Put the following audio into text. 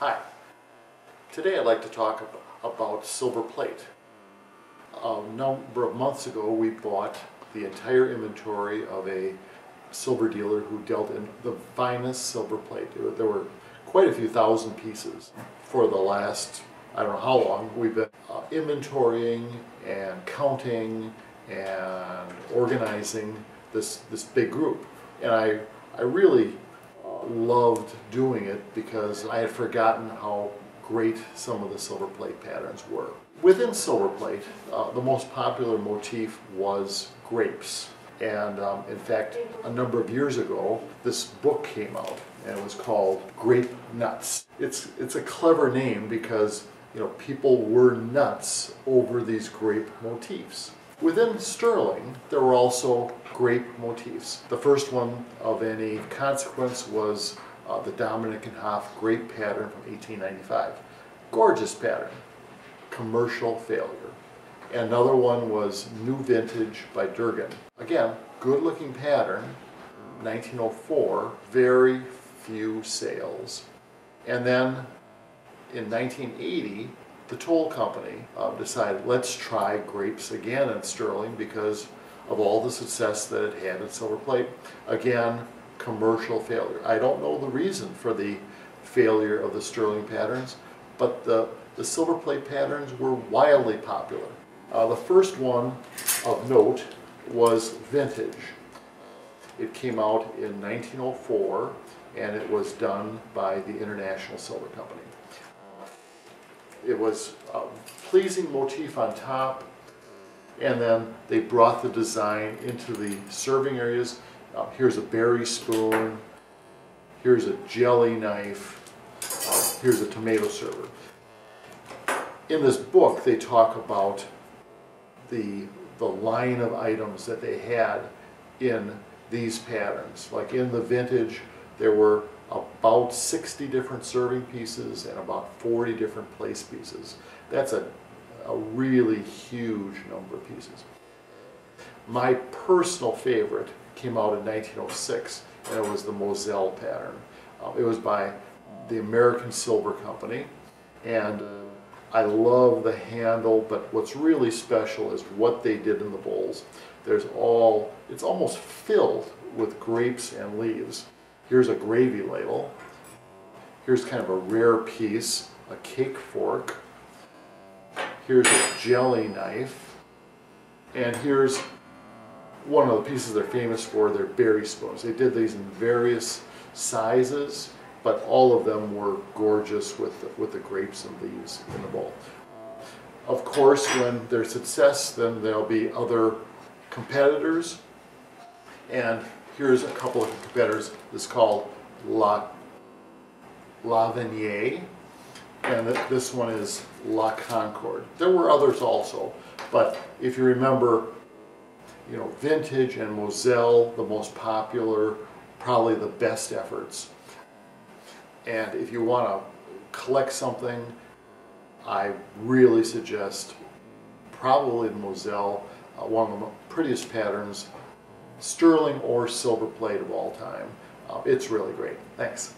Hi. Today I'd like to talk about silver plate. A number of months ago we bought the entire inventory of a silver dealer who dealt in the finest silver plate. There were quite a few thousand pieces. For the last, I don't know how long, we've been inventorying and counting and organizing this big group. And I really loved doing it because I had forgotten how great some of the silver plate patterns were. Within silver plate, the most popular motif was grapes. And in fact, a number of years ago, this book came out and it was called Grape Nuts. It's a clever name because, you know, people were nuts over these grape motifs. Within sterling, there were also grape motifs. The first one of any consequence was the Dominick and Hoff grape pattern from 1895. Gorgeous pattern. Commercial failure. Another one was New Vintage by Durgin. Again, good looking pattern, 1904, very few sales. And then in 1980, the Toll Company decided, let's try grapes again in sterling because of all the success that it had in silver plate. Again, commercial failure. I don't know the reason for the failure of the sterling patterns, but the silver plate patterns were wildly popular. The first one of note was Vintage. It came out in 1904 and it was done by the International Silver Company. It was a pleasing motif on top, and then they brought the design into the serving areas. Here's a berry spoon, here's a jelly knife, here's a tomato server. In this book they talk about the line of items that they had in these patterns. Like in the Vintage, there were about 60 different serving pieces and about 40 different place pieces. That's a really huge number of pieces. My personal favorite came out in 1906, and it was the Moselle pattern. It was by the American Silver Company, and I love the handle, but what's really special is what they did in the bowls. It's almost filled with grapes and leaves. Here's a gravy ladle. Here's kind of a rare piece, a cake fork. Here's a jelly knife. And here's one of the pieces they're famous for, their berry spoons. They did these in various sizes, but all of them were gorgeous with the grapes and leaves in the bowl. Of course, when there's success, then there'll be other competitors. And here's a couple of competitors. It's called La Vignier, and this one is La Concorde. There were others also, but if you remember, you know, Vintage and Moselle, the most popular, probably the best efforts. And if you want to collect something, I really suggest probably the Moselle, one of the prettiest patterns, sterling or silver plate of all time. It's really great. Thanks.